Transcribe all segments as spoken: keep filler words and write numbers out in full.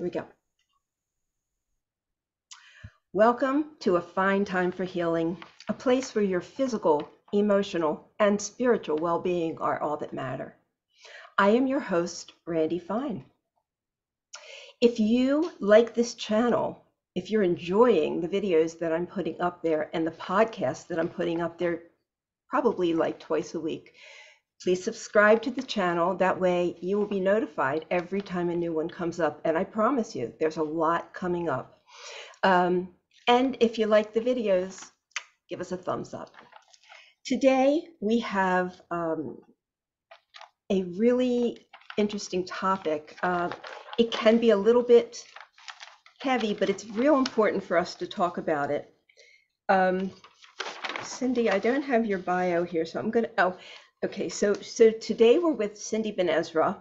Here we go. Welcome to A Fine Time for Healing, a place where your physical, emotional, and spiritual well-being are all that matter. I am your host, Randy Fine. If you like this channel, if you're enjoying the videos that I'm putting up there and the podcasts that I'm putting up there probably like twice a week, please subscribe to the channel. That way you will be notified every time a new one comes up. And I promise you, there's a lot coming up. Um, and if you like the videos, give us a thumbs up. Today, we have um, a really interesting topic. Uh, it can be a little bit heavy, but it's real important for us to talk about it. Um, Cindy, I don't have your bio here, so I'm going to, oh, okay, so, so today we're with Cindy Benezra,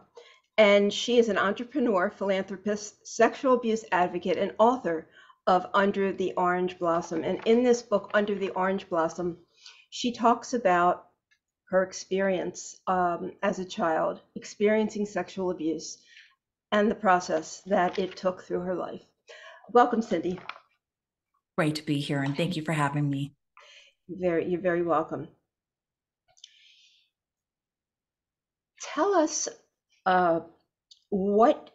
and she is an entrepreneur, philanthropist, sexual abuse advocate, and author of Under the Orange Blossom. And in this book, Under the Orange Blossom, she talks about her experience um, as a child, experiencing sexual abuse, and the process that it took through her life. Welcome, Cindy. Great to be here, and thank you for having me. Very, you're very welcome. Tell us uh, what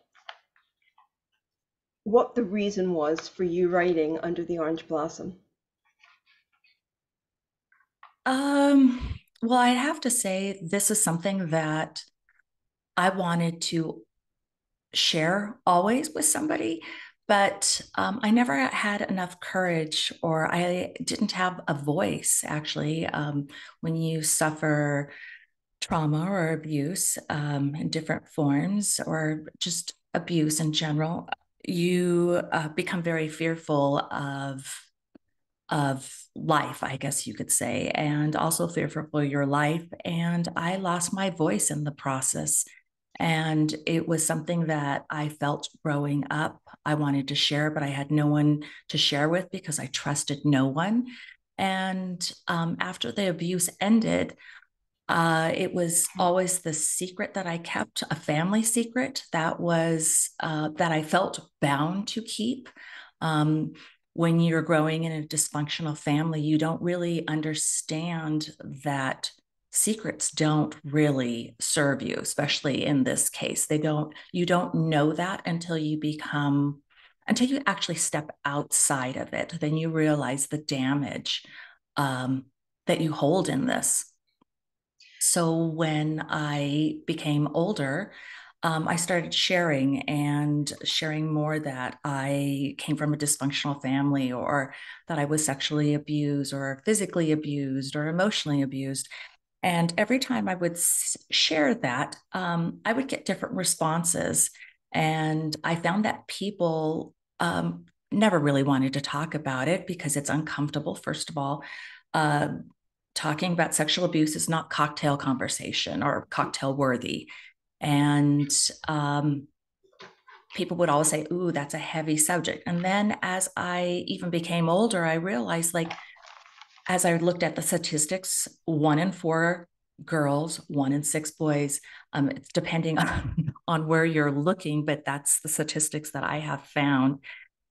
what the reason was for you writing Under the Orange Blossom. Um, well, I have to say this is something that I wanted to share always with somebody, but um, I never had enough courage, or I didn't have a voice, actually. Um, when you suffer trauma or abuse um, in different forms, or just abuse in general, you uh, become very fearful of of life, I guess you could say, and also fearful for your life. And I lost my voice in the process. And it was something that I felt growing up I wanted to share, but I had no one to share with because I trusted no one. And um, after the abuse ended, Uh, it was always the secret that I kept, a family secret that was uh, that I felt bound to keep. Um, when you're growing in a dysfunctional family, you don't really understand that secrets don't really serve you, especially in this case. They don't, you don't know that until you become, until you actually step outside of it. Then you realize the damage um, that you hold in this. So when I became older, um, I started sharing and sharing more that I came from a dysfunctional family, or that I was sexually abused or physically abused or emotionally abused. And every time I would share that, um, I would get different responses. And I found that people um, never really wanted to talk about it because it's uncomfortable, first of all. Uh, Talking about sexual abuse is not cocktail conversation or cocktail worthy. And um, people would always say, ooh, that's a heavy subject. And then as I even became older, I realized, like, as I looked at the statistics, one in four girls, one in six boys, um, it's depending on, on where you're looking, but that's the statistics that I have found.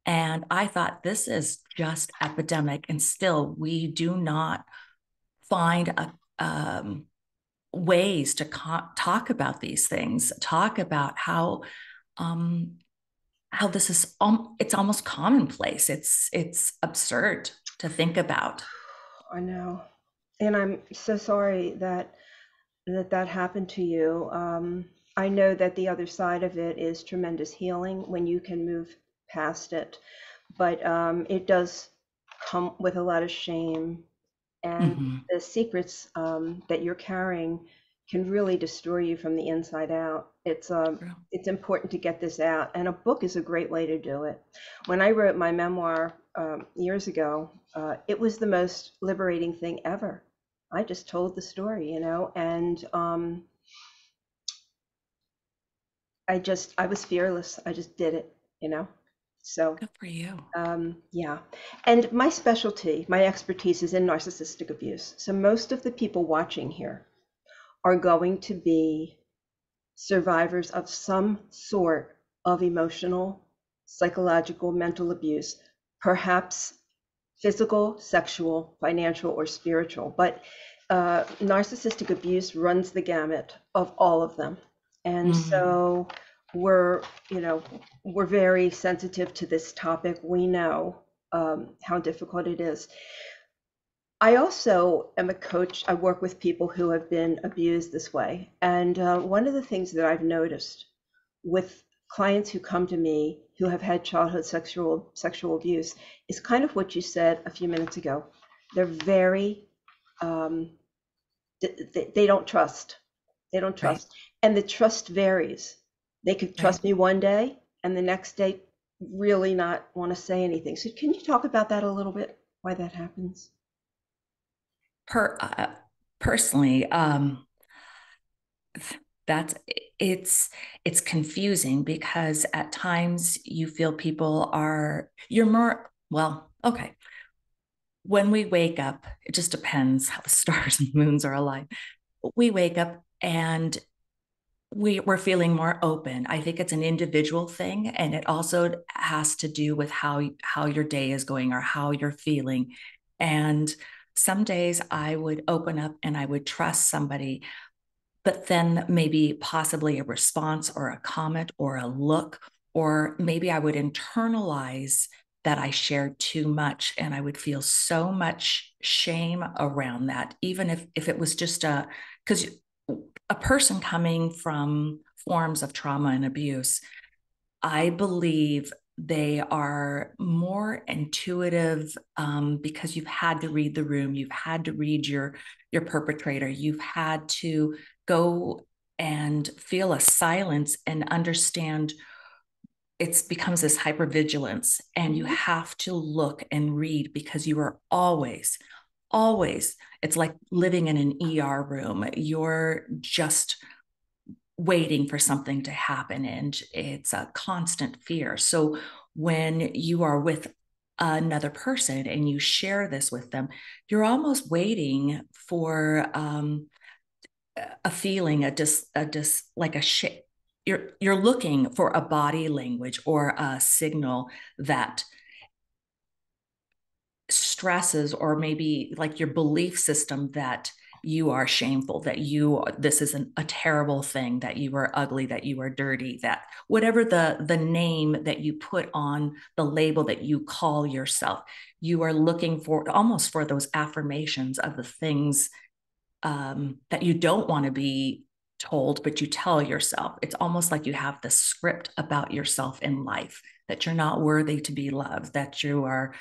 And I thought, this is just epidemic. And still, we do not find a, um, ways to talk about these things, talk about how um, how this is, um, it's almost commonplace. It's, it's absurd to think about. I know. And I'm so sorry that that, that happened to you. Um, I know that the other side of it is tremendous healing when you can move past it, but um, it does come with a lot of shame. And mm-hmm. the secrets um, that you're carrying can really destroy you from the inside out. It's um, yeah. it's important to get this out, and a book is a great way to do it. When I wrote my memoir um, years ago, uh, it was the most liberating thing ever. I just told the story, you know, and um, I just I was fearless. I just did it, you know. So good for you. Um, yeah. And my specialty, my expertise is in narcissistic abuse. So most of the people watching here are going to be survivors of some sort of emotional psychological, mental abuse, perhaps physical, sexual, financial, or spiritual. But uh, narcissistic abuse runs the gamut of all of them. And mm-hmm. so we're, you know, we're very sensitive to this topic. We know um, how difficult it is. I also am a coach. I work with people who have been abused this way. And uh, one of the things that I've noticed with clients who come to me who have had childhood sexual sexual abuse is kind of what you said a few minutes ago. They're very, um, they, they don't trust. They don't trust. Right. And the trust varies. They could trust right. me one day and the next day really not want to say anything. So can you talk about that a little bit, why that happens? Per, uh, personally, um, that's, it's, it's confusing because at times you feel people are, you're more, well, okay. When we wake up, it just depends how the stars and moons are aligned. We wake up and we we're feeling more open. I think it's an individual thing. And it also has to do with how, how your day is going or how you're feeling. And some days I would open up and I would trust somebody, but then maybe possibly a response or a comment or a look, or maybe I would internalize that I shared too much and I would feel so much shame around that, even if, if it was just a, because a person coming from forms of trauma and abuse, I believe they are more intuitive um, because you've had to read the room, you've had to read your, your perpetrator, you've had to go and feel a silence and understand. It becomes this hypervigilance and you have to look and read because you are always, always, it's like living in an E R room. You're just waiting for something to happen. And it's a constant fear. So when you are with another person and you share this with them, you're almost waiting for um, a feeling, a dis, a dis, like a shit. You're, you're looking for a body language or a signal that stresses, or maybe like your belief system that you are shameful, that you, this is an, a terrible thing, that you are ugly, that you are dirty, that whatever the, the name that you put on the label that you call yourself, you are looking for almost for those affirmations of the things um, that you don't want to be told, but you tell yourself. It's almost like you have this script about yourself in life, that you're not worthy to be loved, that you are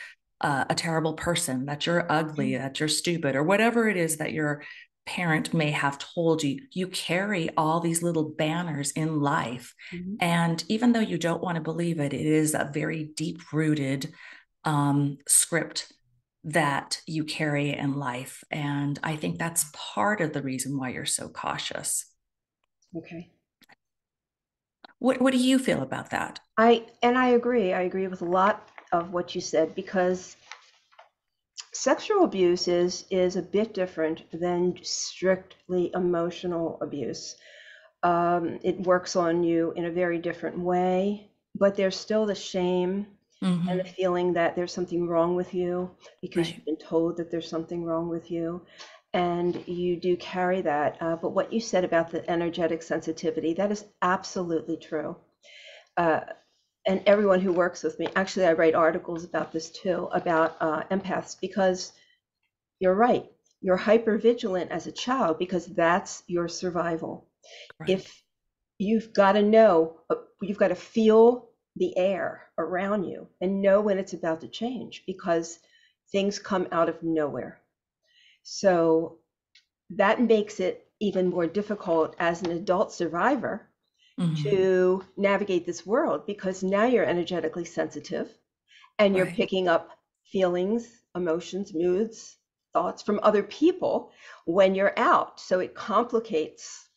Uh, a terrible person, that you're ugly, that you're stupid, or whatever it is that your parent may have told you. You carry all these little banners in life. Mm-hmm. And even though you don't want to believe it, it is a very deep-rooted um, script that you carry in life. And I think that's part of the reason why you're so cautious. Okay. What, what do you feel about that? I, and I agree. I agree with a lot of what you said, because sexual abuse is is a bit different than strictly emotional abuse. Um, it works on you in a very different way, but there's still the shame mm-hmm. and the feeling that there's something wrong with you because right. you've been told that there's something wrong with you, and you do carry that. Uh, but what you said about the energetic sensitivity, that is absolutely true. Uh, And everyone who works with me, actually, I write articles about this too, about uh, empaths, because you're right. You're hypervigilant as a child because that's your survival. Right. If you've got to know, you've got to feel the air around you and know when it's about to change, because things come out of nowhere. So that makes it even more difficult as an adult survivor Mm-hmm. to navigate this world, because now you're energetically sensitive and you're right. picking up feelings, emotions, moods, thoughts from other people when you're out. So it complicates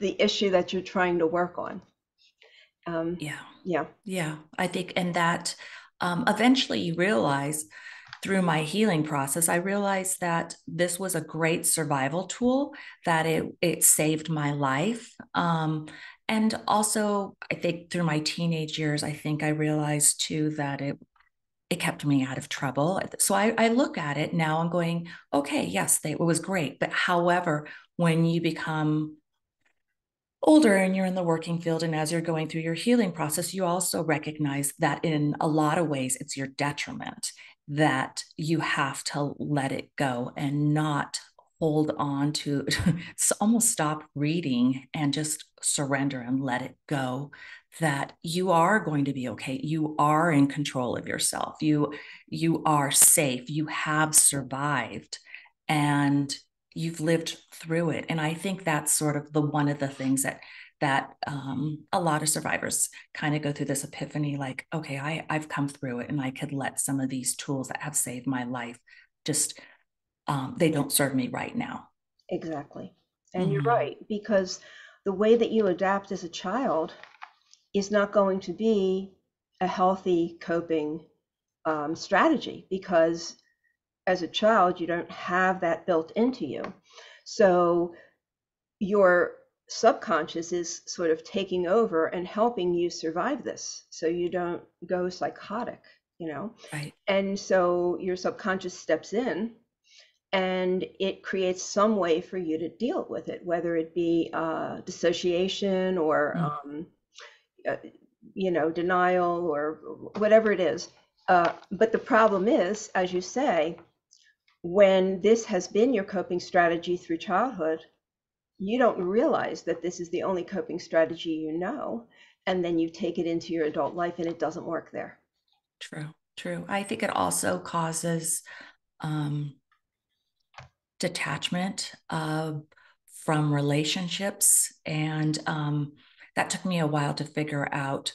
the issue that you're trying to work on. Um, yeah. Yeah. Yeah. I think, and that um, eventually you realize through my healing process, I realized that this was a great survival tool, that it, it saved my life. Um, And also, I think through my teenage years, I think I realized too that it it kept me out of trouble. So I, I look at it now, I'm going, okay, yes, they, it was great. But however, when you become older and you're in the working field, and as you're going through your healing process, you also recognize that in a lot of ways, it's your detriment, that you have to let it go and not hold on to, almost stop reading and just surrender and let it go, that you are going to be okay. You are in control of yourself. You, you are safe. You have survived and you've lived through it. And I think that's sort of the one of the things that that um, a lot of survivors kind of go through this epiphany, like, okay, I, I've come through it and I could let some of these tools that have saved my life just, um, they don't serve me right now. Exactly. And mm-hmm. you're right, because the way that you adapt as a child is not going to be a healthy coping um, strategy, because as a child, you don't have that built into you. So your subconscious is sort of taking over and helping you survive this, so you don't go psychotic, you know? Right. And so your subconscious steps in and it creates some way for you to deal with it, whether it be uh, dissociation or, mm. um, uh, you know, denial or whatever it is. Uh, but the problem is, as you say, when this has been your coping strategy through childhood, you don't realize that this is the only coping strategy you know, and then you take it into your adult life and it doesn't work there. True, true. I think it also causes um, detachment uh, from relationships, and um, that took me a while to figure out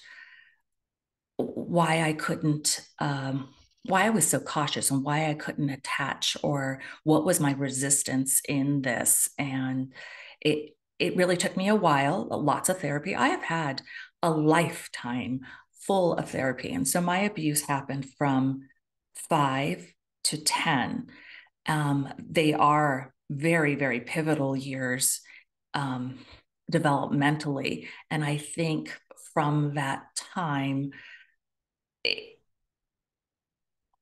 why I couldn't, um, why I was so cautious and why I couldn't attach, or what was my resistance in this. And it, it really took me a while, lots of therapy. I have had a lifetime full of therapy. And so my abuse happened from five to ten. Um, they are very, very pivotal years um, developmentally. And I think from that time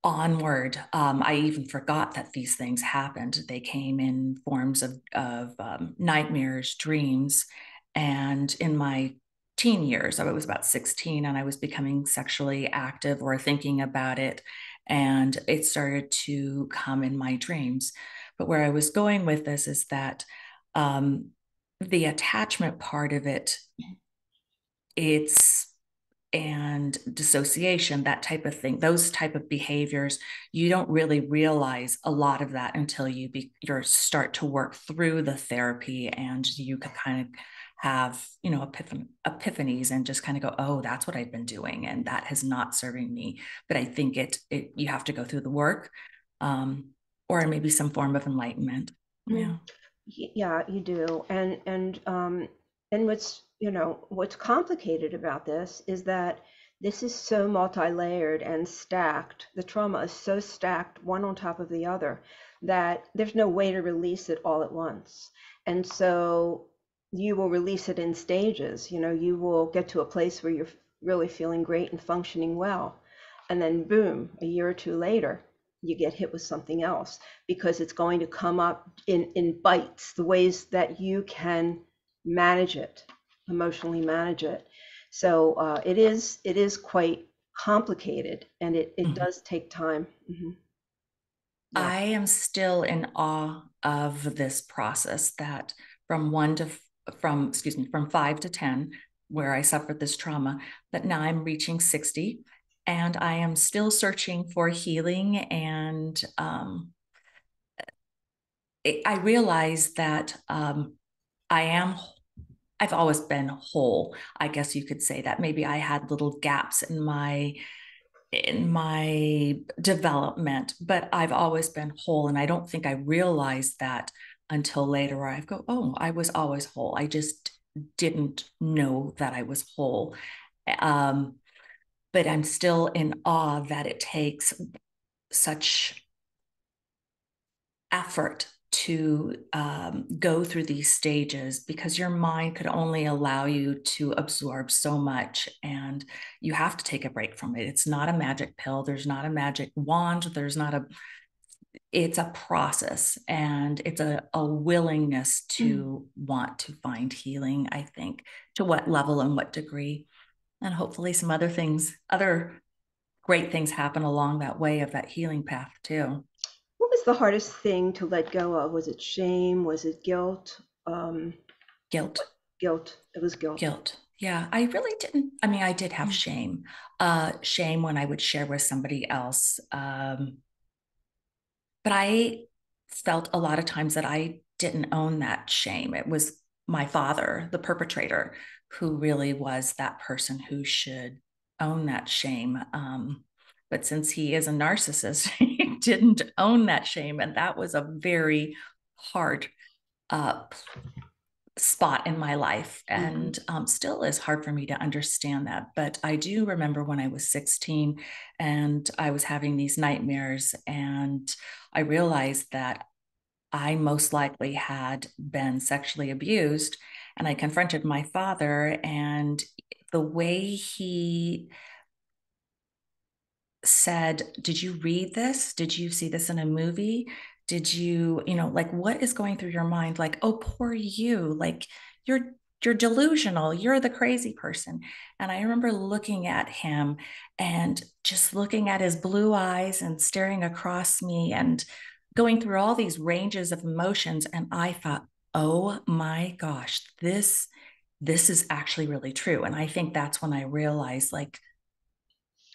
onward, um, I even forgot that these things happened. They came in forms of, of um, nightmares, dreams. And in my teen years, I was about sixteen and I was becoming sexually active or thinking about it. And it started to come in my dreams. But where I was going with this is that um, the attachment part of it, it's, and dissociation, that type of thing, those type of behaviors, you don't really realize a lot of that until you be, you're start to work through the therapy, and you can kind of have, you know, epiphan- epiphanies and just kind of go, oh, that's what I've been doing, and that has not serving me. But I think it, it you have to go through the work, um, or maybe some form of enlightenment. Yeah, yeah, you do, and and um, and what's, you know, what's complicated about this is that this is so multi-layered and stacked. The trauma is so stacked, one on top of the other, that there's no way to release it all at once. And so you will release it in stages. You know, you will get to a place where you're really feeling great and functioning well. And then boom, a year or two later, you get hit with something else, because it's going to come up in, in bites, the ways that you can manage it, emotionally manage it. So uh, it is it is quite complicated, and it, it mm-hmm. does take time. Mm-hmm. Yeah. I am still in awe of this process, that from one to from excuse me from five to ten, where I suffered this trauma, but now I'm reaching sixty, and I am still searching for healing. And um, it, I realize that um, I am. I've always been whole. I guess you could say that maybe I had little gaps in my, in my development, but I've always been whole. And I don't think I realized that until later, where I go, oh, I was always whole. I just didn't know that I was whole. Um, but I'm still in awe that it takes such effort to um, go through these stages, because your mind could only allow you to absorb so much, and you have to take a break from it. It's not a magic pill. There's not a magic wand. There's not a, it's a process, and it's a, a willingness to mm. want to find healing, I think, to what level and what degree. And hopefully some other things, other great things happen along that way of that healing path too. What was the hardest thing to let go of? Was it shame? Was it guilt? Um, guilt. Guilt. It was guilt. Guilt. Yeah. I really didn't. I mean, I did have shame. Uh, shame when I would share with somebody else. Um, but I felt a lot of times that I didn't own that shame. It was my father, the perpetrator, who really was that person who should own that shame. Um, but since he is a narcissist, he didn't own that shame. And that was a very hard uh, spot in my life, and um, still is hard for me to understand that. But I do remember when I was sixteen and I was having these nightmares, and I realized that I most likely had been sexually abused. And I confronted my father, and the way he said, did you read this? Did you see this in a movie? Did you, you know, like, what is going through your mind? Like, oh, poor you, like you're, you're delusional. You're the crazy person. And I remember looking at him and just looking at his blue eyes and staring across me and going through all these ranges of emotions. And I thought, oh my gosh, this, this is actually really true. And I think that's when I realized, like,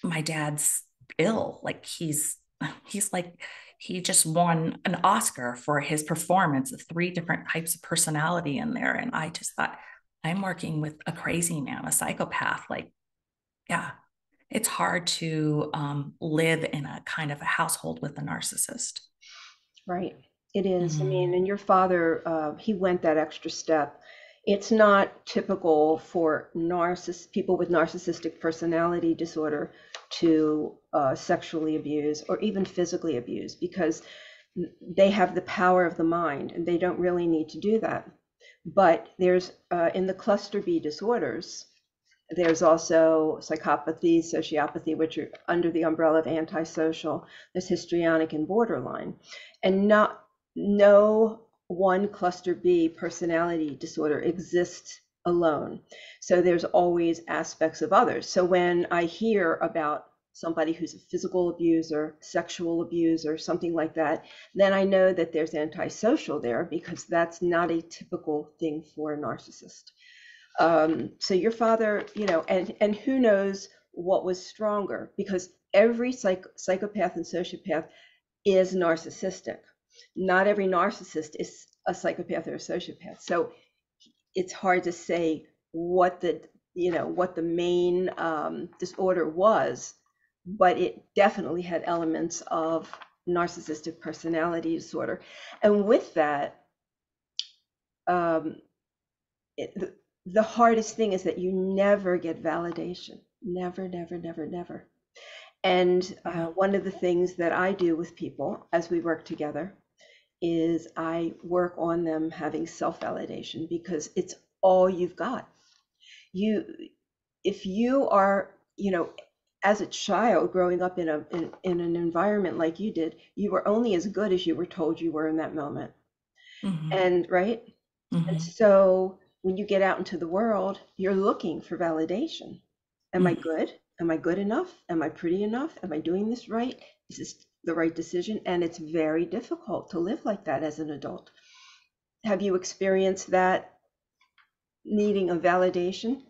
my dad's ill. Like he's, he's like, he just won an Oscar for his performance of three different types of personality in there. And I just thought, I'm working with a crazy man, a psychopath. Like, yeah, it's hard to um, live in a kind of a household with a narcissist. Right. It is. Mm-hmm. I mean, and your father, uh, he went that extra step. It's not typical for narciss- people with narcissistic personality disorder to uh, sexually abuse or even physically abuse, because they have the power of the mind and they don't really need to do that. But there's uh, in the cluster B disorders, there's also psychopathy, sociopathy, which are under the umbrella of antisocial. There's histrionic and borderline, and not no one cluster B personality disorder exists alone. So there's always aspects of others. So when I hear about somebody who's a physical abuser, sexual abuser, something like that, then I know that there's antisocial there, because that's not a typical thing for a narcissist. Um, so your father, you know, and, and who knows what was stronger, because every psych psychopath and sociopath is narcissistic. Not every narcissist is a psychopath or a sociopath. So it's hard to say what the, you know, what the main um, disorder was, but it definitely had elements of narcissistic personality disorder. And with that, um, it, the, the hardest thing is that you never get validation. Never, never, never, never. And uh, one of the things that I do with people as we work together is I work on them having self-validation, because it's all you've got. You, if you are, you know, as a child growing up in a in, in an environment like you did, you were only as good as you were told you were in that moment. Mm-hmm. And right. Mm-hmm. And so when you get out into the world, you're looking for validation. Am mm-hmm. I good? Am I good enough? Am I pretty enough? Am I doing this right? Is this the right decision? And it's very difficult to live like that as an adult. Have you experienced that needing a validation?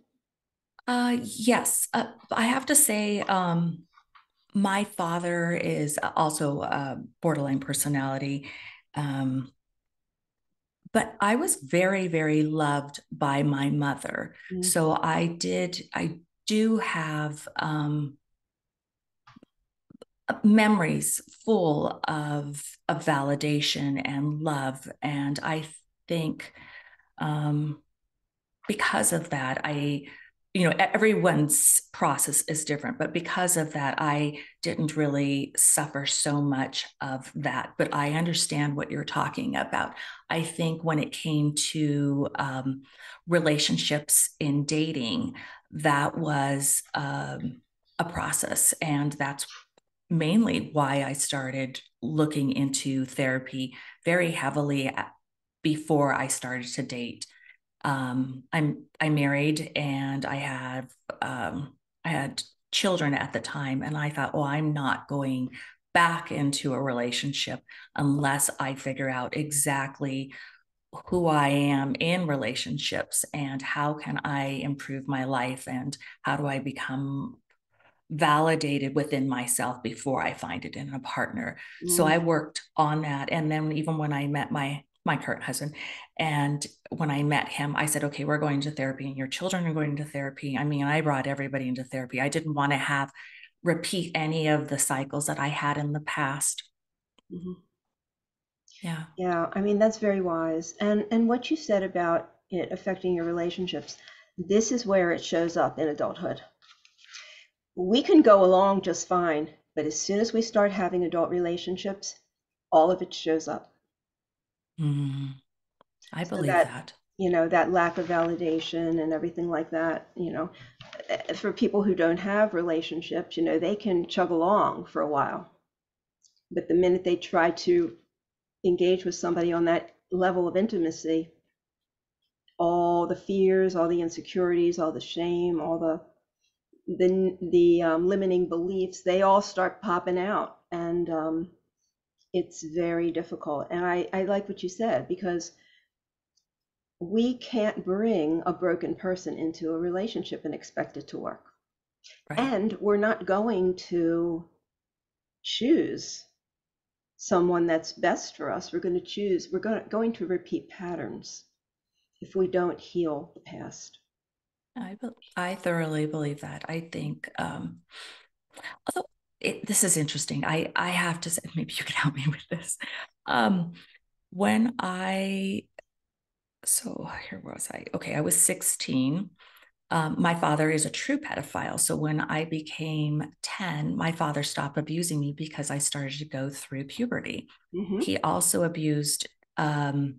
Uh, yes. Uh, I have to say, um, my father is also a borderline personality. Um, But I was very, very loved by my mother. Mm-hmm. So I did, I do have um, memories full of, of validation and love. And I think um, because of that, I you know, everyone's process is different, but because of that, I didn't really suffer so much of that, but I understand what you're talking about. I think when it came to um, relationships in dating, that was um, a process. And that's mainly why I started looking into therapy very heavily before I started to date. Um, I'm, I'm married and I have, um, I had children at the time, and I thought, well, I'm not going back into a relationship unless I figure out exactly who I am in relationships and how can I improve my life and how do I become validated within myself before I find it in a partner. Mm. So I worked on that. And then even when I met my my current husband. And when I met him, I said, okay, we're going to therapy and your children are going to therapy. I mean, I brought everybody into therapy. I didn't want to have repeat any of the cycles that I had in the past. Mm-hmm. Yeah. Yeah. I mean, that's very wise. And, and what you said about it affecting your relationships, this is where it shows up in adulthood. We can go along just fine, but as soon as we start having adult relationships, all of it shows up. Mm, I believe so that, that, you know, that lack of validation and everything like that, you know, for people who don't have relationships, you know, they can chug along for a while, but the minute they try to engage with somebody on that level of intimacy, all the fears, all the insecurities, all the shame, all the, the, the um, limiting beliefs, they all start popping out. And, um, it's very difficult. And I, I like what you said, because we can't bring a broken person into a relationship and expect it to work. Right. And we're not going to choose someone that's best for us. We're going to choose, we're going to, going to repeat patterns if we don't heal the past. I, be- I thoroughly believe that. I think, um, although It, this is interesting. I, I have to say, maybe you can help me with this. Um, when I, so here was I, okay, I was sixteen. Um, my father is a true pedophile. So when I became ten, my father stopped abusing me because I started to go through puberty. Mm-hmm. He also abused, um,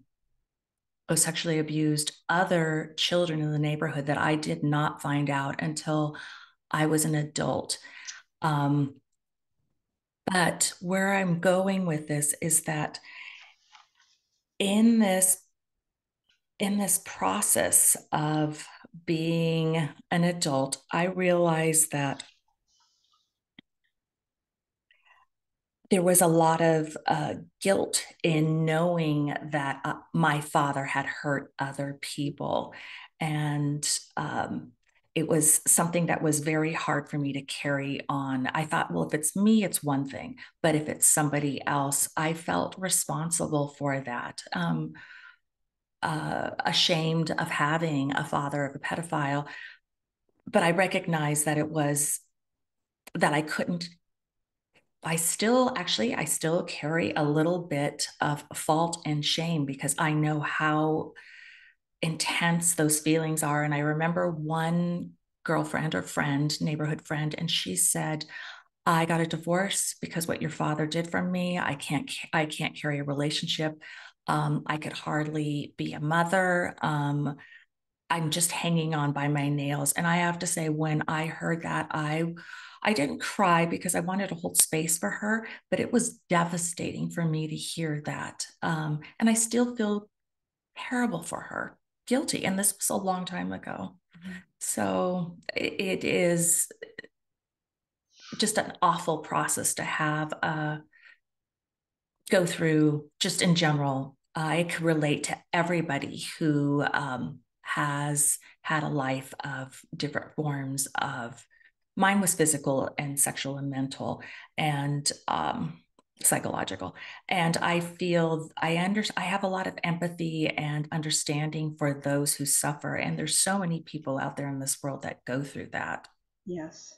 sexually abused other children in the neighborhood that I did not find out until I was an adult. Um, But where I'm going with this is that in this, in this process of being an adult, I realized that there was a lot of uh, guilt in knowing that uh, my father had hurt other people. And um it was something that was very hard for me to carry on. I thought, well, if it's me, it's one thing, but if it's somebody else, I felt responsible for that. Um, uh, ashamed of having a father of a pedophile, but I recognized that it was that I couldn't, I still actually, I still carry a little bit of fault and shame because I know how intense those feelings are. And I remember one girlfriend or friend, neighborhood friend, and she said, I got a divorce because what your father did for me, I can't, I can't carry a relationship. Um, I could hardly be a mother. Um, I'm just hanging on by my nails. And I have to say, when I heard that, I, I didn't cry because I wanted to hold space for her, but it was devastating for me to hear that. Um, and I still feel terrible for her. Guilty. And this was a long time ago. Mm-hmm. So it, it is just an awful process to have uh, go through just in general. I could relate to everybody who um, has had a life of different forms of, mine was physical and sexual and mental and um, psychological. And I feel I under, I have a lot of empathy and understanding for those who suffer. And there's so many people out there in this world that go through that. Yes.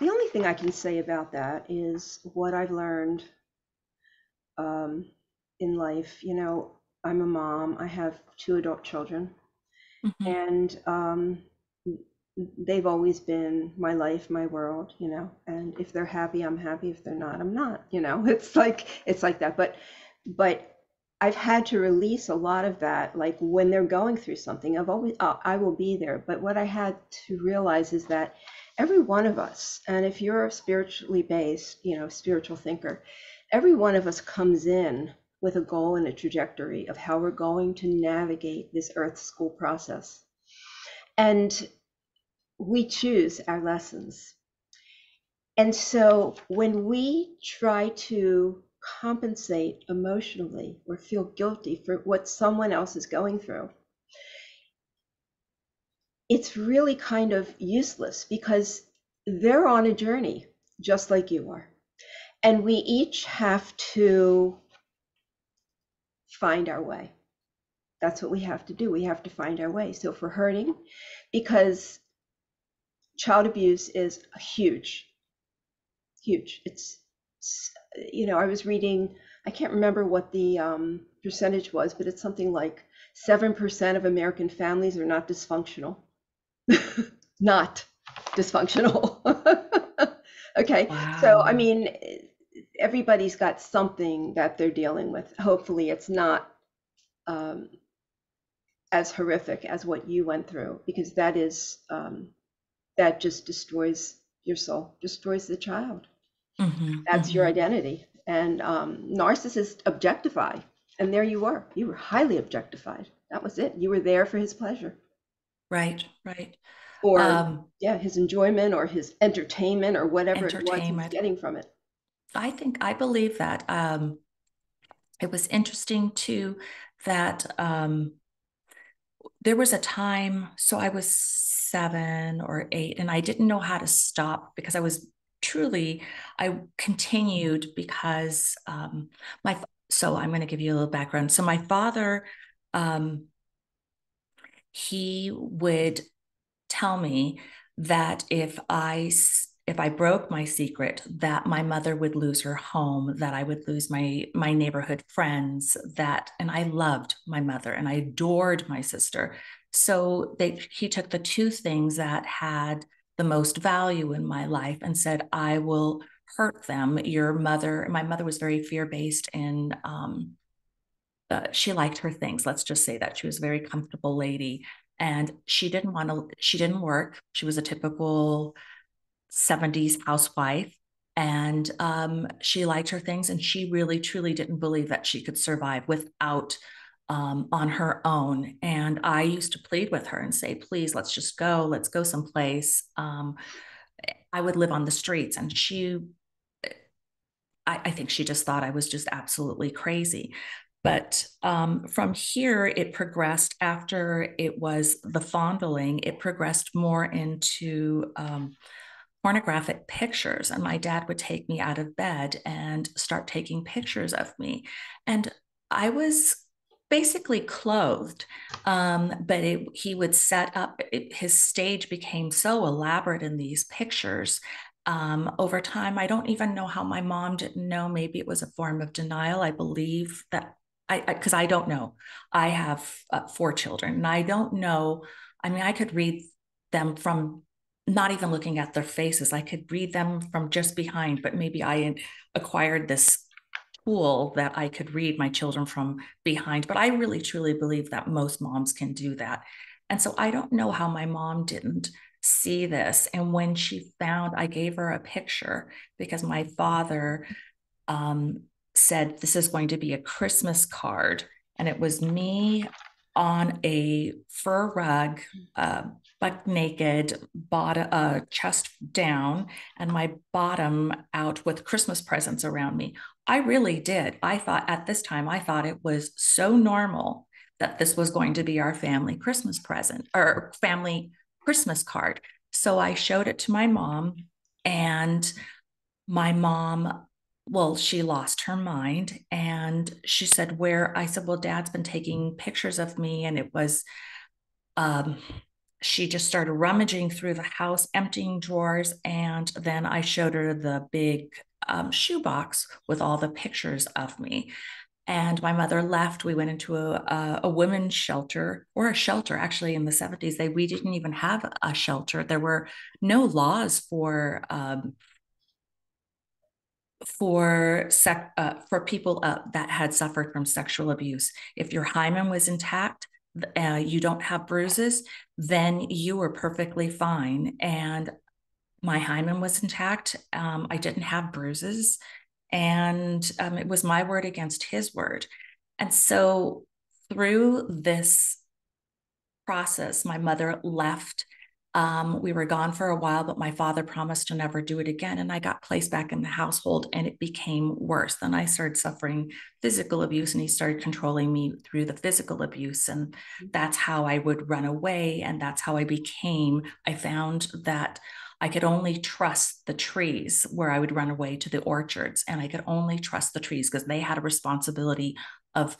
The only thing I can say about that is what I've learned um, in life. You know, I'm a mom, I have two adult children, Mm-hmm. And um, they've always been my life, my world, you know, and if they're happy, I'm happy. If they're not, I'm not, you know, it's like, it's like that. But, but I've had to release a lot of that. Like when they're going through something, I've always, oh, I will be there. But what I had to realize is that every one of us, and if you're spiritually based, you know, spiritual thinker, every one of us comes in with a goal and a trajectory of how we're going to navigate this earth school process. And we choose our lessons. And so when we try to compensate emotionally or feel guilty for what someone else is going through, it's really kind of useless because they're on a journey just like you are. And we each have to find our way. That's what we have to do. We have to find our way. So if we're hurting, because child abuse is huge, huge. It's, you know, I was reading, I can't remember what the um, percentage was, but it's something like seven percent of American families are not dysfunctional. Not dysfunctional. Okay. Wow. So, I mean, everybody's got something that they're dealing with. Hopefully it's not um, as horrific as what you went through, because that is, um, that just destroys your soul, destroys the child. Mm-hmm. That's mm-hmm. your identity. And um, narcissists objectify. And there you were. You were highly objectified. That was it. You were there for his pleasure. Right, right. Or um, yeah, his enjoyment or his entertainment or whatever it was he was getting from it. I think, I believe that. Um, it was interesting too that um, there was a time, so I was seven or eight and I didn't know how to stop because I was truly, I continued because um, my, so I'm going to give you a little background. So my father, um, he would tell me that if I, if I broke my secret, that my mother would lose her home, that I would lose my, my neighborhood friends, that, and I loved my mother and I adored my sister. So they, he took the two things that had the most value in my life and said, I will hurt them. Your mother, my mother was very fear-based and um, uh, she liked her things. Let's just say that she was a very comfortable lady and she didn't want to, she didn't work. She was a typical seventies housewife and um, she liked her things. And she really, truly didn't believe that she could survive without Um, on her own. And I used to plead with her and say, please, let's just go, let's go someplace. Um, I would live on the streets and she, I, I think she just thought I was just absolutely crazy. But um, from here, it progressed after it was the fondling, it progressed more into um, pornographic pictures. And my dad would take me out of bed and start taking pictures of me. And I was basically clothed, um, but it, he would set up, it, his stage became so elaborate in these pictures. Um, over time, I don't even know how my mom didn't know. Maybe it was a form of denial. I believe that, I because I, I don't know. I have uh, four children and I don't know. I mean, I could read them from not even looking at their faces. I could read them from just behind, but maybe I acquired this tool that I could read my children from behind. But I really, truly believe that most moms can do that. And so I don't know how my mom didn't see this. And when she found, I gave her a picture because my father um, said, this is going to be a Christmas card. And it was me on a fur rug, uh, buck naked, bottom, uh, chest down, and my bottom out with Christmas presents around me. I really did. I thought at this time, I thought it was so normal that this was going to be our family Christmas present or family Christmas card. So I showed it to my mom and my mom, well, she lost her mind and she said, where, I said, well, Dad's been taking pictures of me. And it was, um, she just started rummaging through the house, emptying drawers. And then I showed her the big um, shoebox with all the pictures of me. and my mother left. We went into a, a, a women's shelter, or a shelter actually in the seventies. They, we didn't even have a shelter. There were no laws for um, for sec, uh, for people uh, that had suffered from sexual abuse. If your hymen was intact, uh, you don't have bruises, then you were perfectly fine. And my hymen was intact. Um, I didn't have bruises. And um, it was my word against his word. And so through this process, my mother left. Um, we were gone for a while, but my father promised to never do it again. And I got placed back in the household, and it became worse. Then I started suffering physical abuse, and he started controlling me through the physical abuse. And that's how I would run away. And that's how I became, I found that I could only trust the trees where I would run away to the orchards. And I could only trust the trees because they had a responsibility of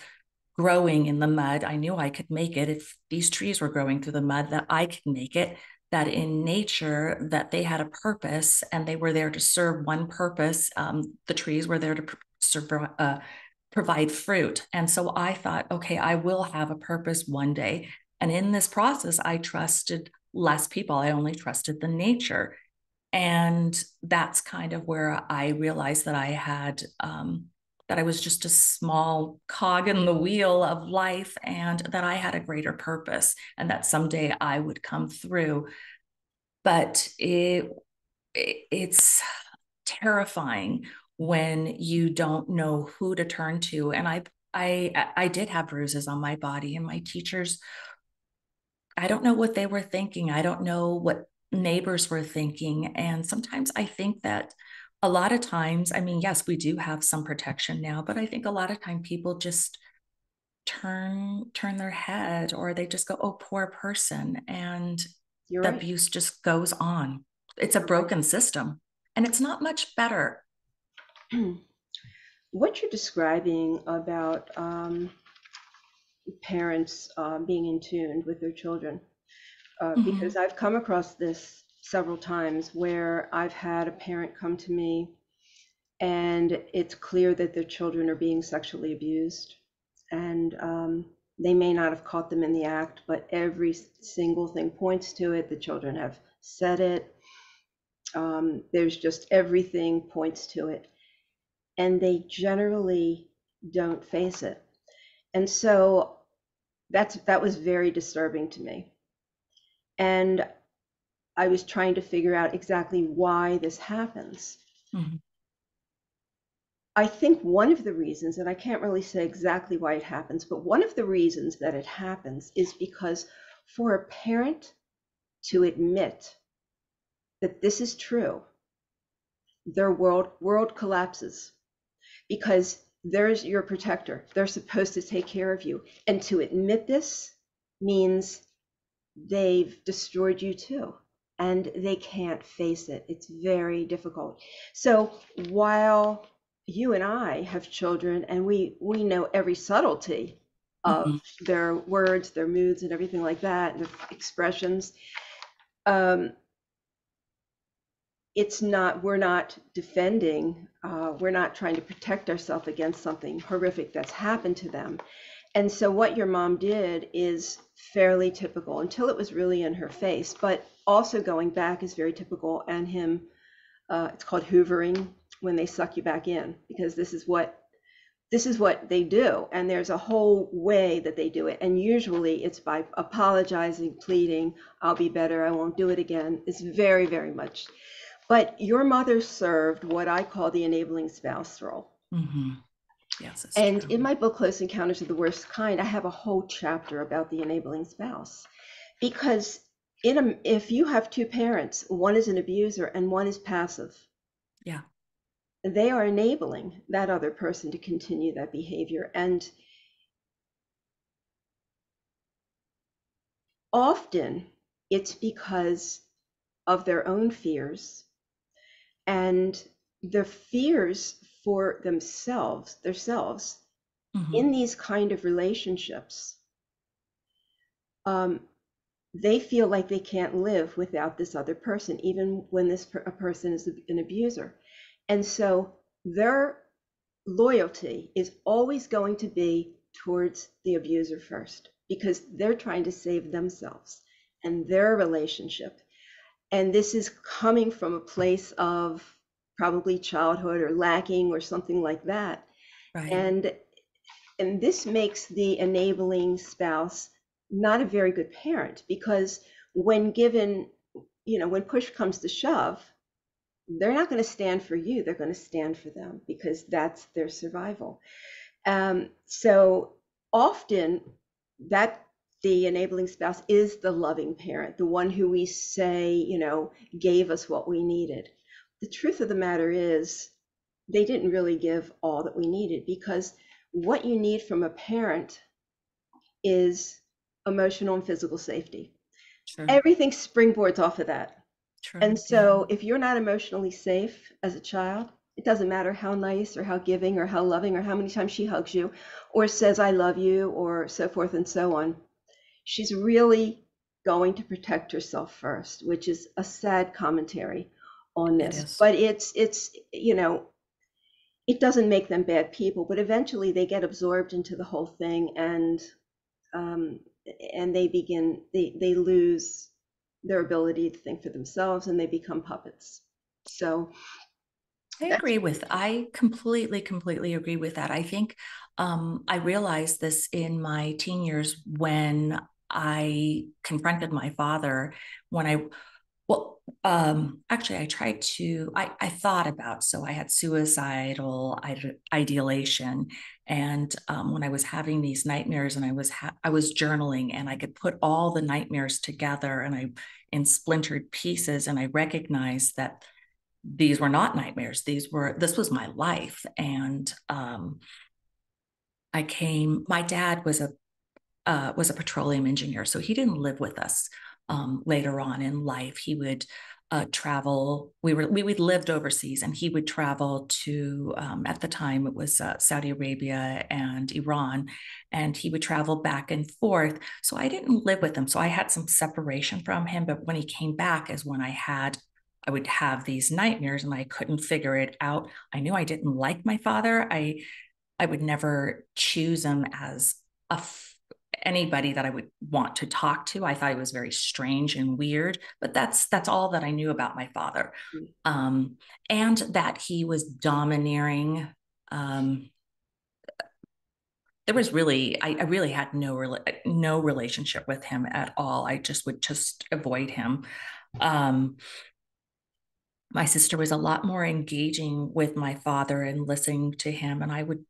growing in the mud. I knew I could make it. If these trees were growing through the mud, that I could make it, that in nature, that they had a purpose and they were there to serve one purpose. Um, the trees were there to pr- serve, uh, provide fruit. And so I thought, okay, I will have a purpose one day. And in this process, I trusted less people. I only trusted the nature. And that's kind of where I realized that I had, um, that I was just a small cog in the wheel of life, and that I had a greater purpose, and that someday I would come through. But it, it it's terrifying when you don't know who to turn to. And I, I, I did have bruises on my body, and my teachers, I don't know what they were thinking. I don't know what neighbors were thinking. And sometimes I think that a lot of times, I mean, yes, we do have some protection now, but I think a lot of time people just turn, turn their head, or they just go, oh, poor person. And You're the right. abuse just goes on. It's a broken system, and it's not much better. What you're describing about, um, parents uh, being in tune with their children, uh, mm-hmm. because I've come across this several times where I've had a parent come to me and it's clear that their children are being sexually abused, and um, they may not have caught them in the act, but every single thing points to it. The children have said it. Um, there's just everything points to it, and they generally don't face it. And so that's, that was very disturbing to me. And I was trying to figure out exactly why this happens. Mm-hmm. I think one of the reasons, and I can't really say exactly why it happens, but one of the reasons that it happens is because for a parent to admit that this is true, their world, world collapses, because there's your protector. They're supposed to take care of you. And to admit this means they've destroyed you too, and they can't face it. It's very difficult. So while you and I have children, and we, we know every subtlety of mm-hmm. their words, their moods, and everything like that, their expressions, um, it's not, we're not defending, uh, we're not trying to protect ourselves against something horrific that's happened to them. And so what your mom did is fairly typical until it was really in her face, but also going back is very typical. And him, uh, it's called hoovering, when they suck you back in, because this is what, this is what they do. And there's a whole way that they do it. And usually it's by apologizing, pleading, I'll be better, I won't do it again. It's very, very much. But your mother served what I call the enabling spouse role. Mm-hmm. Yes, and true. In my book, Close Encounters of the Worst Kind, I have a whole chapter about the enabling spouse, because in a, if you have two parents, one is an abuser and one is passive. Yeah. They are enabling that other person to continue that behavior. And often it's because of their own fears. And their fears for themselves, themselves mm-hmm. in these kind of relationships, um, they feel like they can't live without this other person, even when this per- a person is an abuser. And so their loyalty is always going to be towards the abuser first, because they're trying to save themselves and their relationship. And this is coming from a place of probably childhood or lacking or something like that. Right. And, and this makes the enabling spouse not a very good parent, because when given, you know, when push comes to shove, they're not going to stand for you. They're going to stand for them, because that's their survival. Um, so often that the enabling spouse is the loving parent, the one who we say, you know, gave us what we needed. The truth of the matter is they didn't really give all that we needed, because what you need from a parent is emotional and physical safety. True. Everything springboards off of that. True. And so if you're not emotionally safe as a child, it doesn't matter how nice or how giving or how loving or how many times she hugs you or says, I love you, or so forth and so on. She's really going to protect herself first, which is a sad commentary on this. It but it's, it's, you know, it doesn't make them bad people, but eventually they get absorbed into the whole thing, and um, and they begin, they, they lose their ability to think for themselves, and they become puppets. So I agree with, I completely, completely agree with that. I think um, I realized this in my teen years when I confronted my father, when I, well, um, actually I tried to, I, I thought about, so I had suicidal ideation. And um, when I was having these nightmares, and I was, ha- I was journaling, and I could put all the nightmares together and I, in splintered pieces. And I recognized that these were not nightmares. These were, this was my life. And um, I came, my dad was a, uh, was a petroleum engineer. So he didn't live with us. Um, later on in life, he would uh, travel. We were we we'd lived overseas, and he would travel to. Um, at the time, it was uh, Saudi Arabia and Iran, and he would travel back and forth. So I didn't live with him. So I had some separation from him. But when he came back, is when I had I would have these nightmares, and I couldn't figure it out. I knew I didn't like my father. I I would never choose him as a. anybody that I would want to talk to. I thought he was very strange and weird, but that's, that's all that I knew about my father. Um, and that he was domineering. Um, there was really, I, I really had no, no relationship with him at all. I just would just avoid him. Um, my sister was a lot more engaging with my father and listening to him. And I would,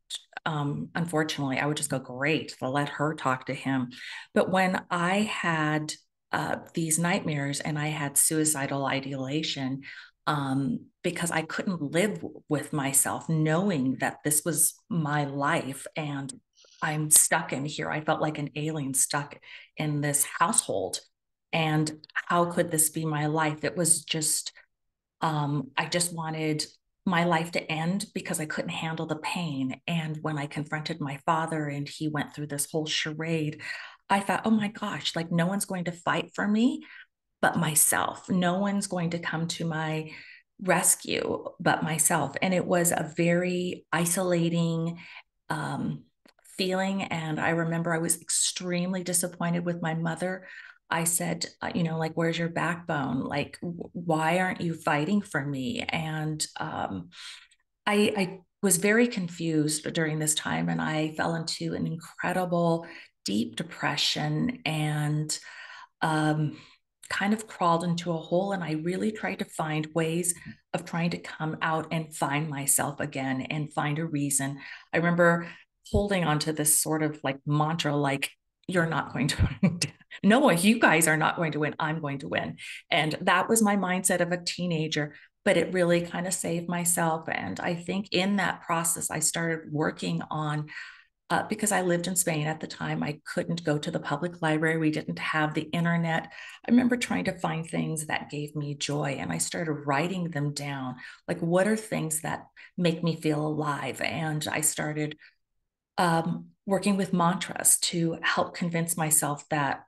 Um, unfortunately, I would just go, great, I'll let her talk to him. But when I had uh, these nightmares and I had suicidal ideation, um, because I couldn't live with myself knowing that this was my life and I'm stuck in here. I felt like an alien stuck in this household. And how could this be my life? It was just, um, I just wanted my life to end because I couldn't handle the pain. And when I confronted my father and he went through this whole charade, I thought, oh my gosh, like no one's going to fight for me but myself. No one's going to come to my rescue but myself. And it was a very isolating um, feeling. And I remember I was extremely disappointed with my mother. I said, you know, like, where's your backbone? Like, why aren't you fighting for me? And um, I, I was very confused during this time, and I fell into an incredible deep depression and um, kind of crawled into a hole. And I really tried to find ways of trying to come out and find myself again and find a reason. I remember holding onto this sort of like mantra, like, you're not going to win. No, you guys are not going to win. I'm going to win. And that was my mindset of a teenager, but it really kind of saved myself. And I think in that process, I started working on, uh, because I lived in Spain at the time, I couldn't go to the public library. We didn't have the internet. I remember trying to find things that gave me joy. And I started writing them down. Like, what are things that make me feel alive? And I started um, working with mantras to help convince myself that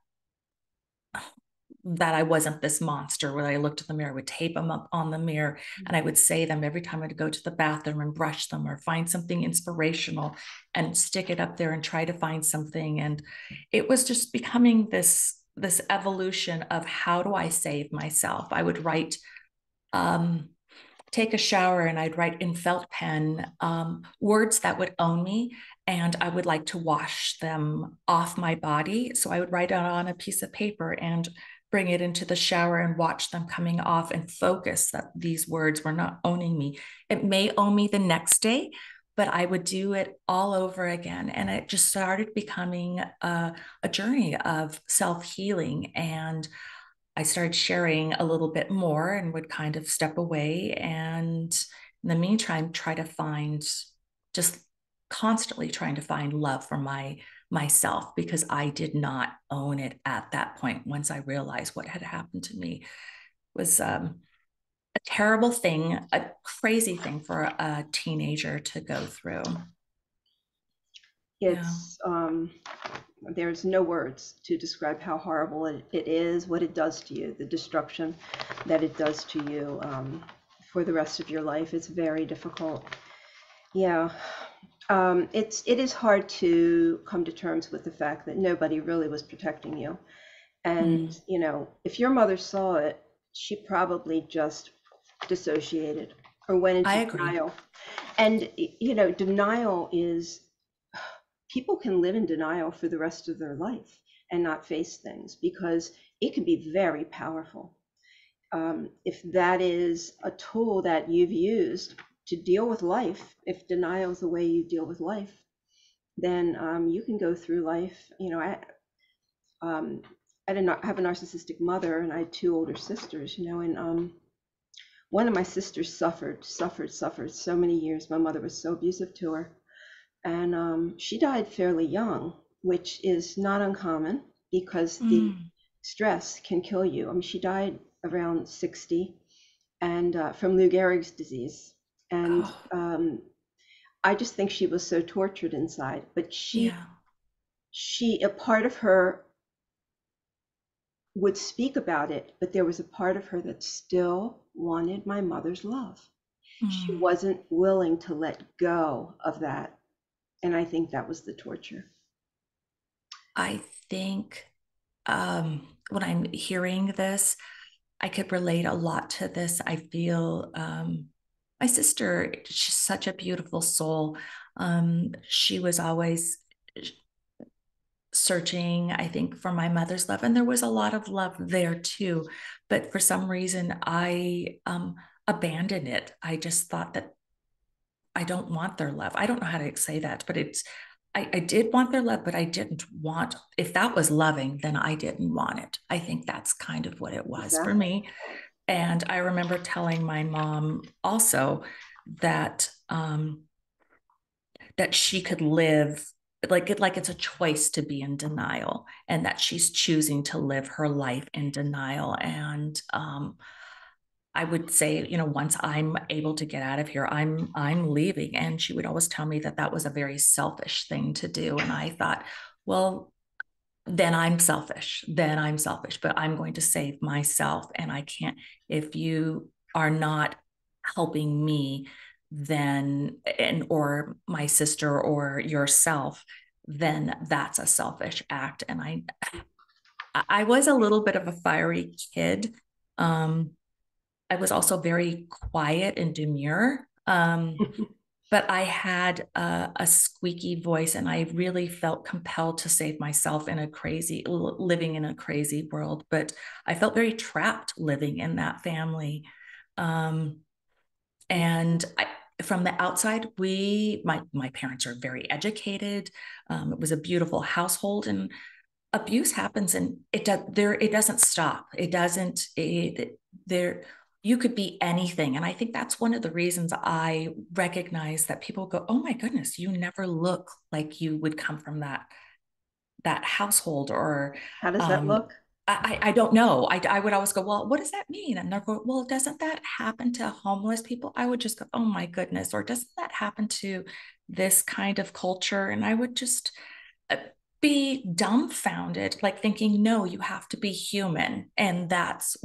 that I wasn't this monster where I looked at the mirror, I would tape them up on the mirror, and I would say them every time I'd go to the bathroom and brush them or find something inspirational and stick it up there and try to find something. And it was just becoming this, this evolution of how do I save myself? I would write, um, take a shower, and I'd write in felt pen, um, words that would own me. And I would like to wash them off my body. So I would write it on a piece of paper and bring it into the shower and watch them coming off and focus that these words were not owning me. It may own me the next day, but I would do it all over again. And it just started becoming a, a journey of self-healing. And I started sharing a little bit more and would kind of step away. And in the meantime, try to find, just constantly trying to find love for my myself, because I did not own it at that point. Once I realized what had happened to me, it was um, a terrible thing, a crazy thing for a teenager to go through. It's, yeah. um, there's no words to describe how horrible it, it is, what it does to you, the destruction that it does to you um, for the rest of your life. It's very difficult. Yeah. Um, it's, it is hard to come to terms with the fact that nobody really was protecting you. And, mm. you know, if your mother saw it, she probably just dissociated or went into I denial. Agree. And, you know, denial is, people can live in denial for the rest of their life and not face things, because it can be very powerful. Um, if that is a tool that you've used to deal with life, if denial is the way you deal with life, then um, you can go through life. You know, I, um, I did not have a narcissistic mother, and I had two older sisters, you know, and um, one of my sisters suffered, suffered, suffered so many years. My mother was so abusive to her, and um, she died fairly young, which is not uncommon, because mm. the stress can kill you. I mean, she died around sixty, and uh, from Lou Gehrig's disease. And um, I just think she was so tortured inside, but she, yeah. she, a part of her would speak about it, but there was a part of her that still wanted my mother's love. Mm. She wasn't willing to let go of that. And I think that was the torture. I think um, when I'm hearing this, I could relate a lot to this. I feel, um, my sister, she's such a beautiful soul. Um, she was always searching, I think, for my mother's love. And there was a lot of love there too. But for some reason, I um, abandoned it. I just thought that I don't want their love. I don't know how to say that, but it's, I, I did want their love, but I didn't want, if that was loving, then I didn't want it. I think that's kind of what it was yeah. for me. And I remember telling my mom also that um, that she could live, like it, like it's a choice to be in denial, and that she's choosing to live her life in denial. And um, I would say, you know, once I'm able to get out of here, I'm I'm leaving. And she would always tell me that that was a very selfish thing to do. And I thought, well, then I'm selfish, then I'm selfish, but I'm going to save myself. And I can't, if you are not helping me, then, and, or my sister or yourself, then that's a selfish act. And I, I was a little bit of a fiery kid. Um, I was also very quiet and demure. Um, But I had a, a squeaky voice, and I really felt compelled to save myself in a crazy, living in a crazy world. But I felt very trapped living in that family. Um, and I, from the outside, we, my, my parents are very educated. Um, it was a beautiful household, and abuse happens, and it does there. It doesn't stop. It doesn't, it, it there, you could be anything. And I think that's one of the reasons I recognize that people go, oh my goodness, you never look like you would come from that, that household. Or how does um, that look? I, I don't know. I, I would always go, well, what does that mean? And they're going, well, doesn't that happen to homeless people? I would just go, oh my goodness. Or doesn't that happen to this kind of culture? And I would just, uh, be dumbfounded, like thinking, no, you have to be human. And that's,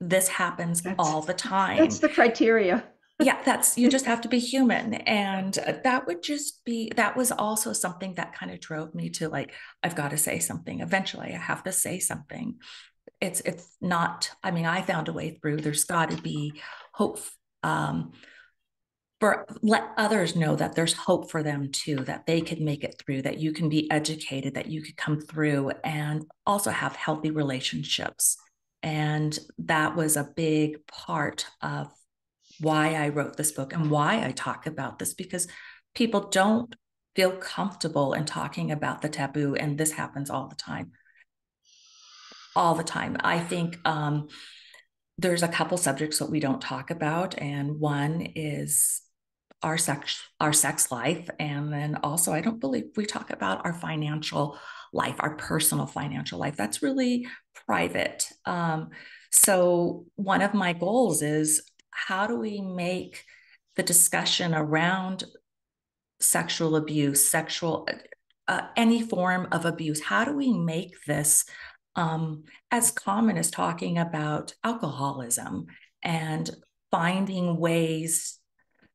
this happens that's, all the time. That's the criteria. Yeah, that's, you just have to be human. And that would just be, that was also something that kind of drove me to like, I've got to say something. Eventually I have to say something. It's, it's not, I mean, I found a way through. There's got to be hope um, for, let others know that there's hope for them too, that they can make it through, that you can be educated, that you could come through and also have healthy relationships. And that was a big part of why I wrote this book and why I talk about this, because people don't feel comfortable in talking about the taboo. And this happens all the time, all the time. I think um, there's a couple subjects that we don't talk about. And one is our sex, our sex life. And then also, I don't believe we talk about our financial life, our personal financial life. That's really private. Um, so one of my goals is, how do we make the discussion around sexual abuse, sexual, uh, any form of abuse, how do we make this um, as common as talking about alcoholism, and finding ways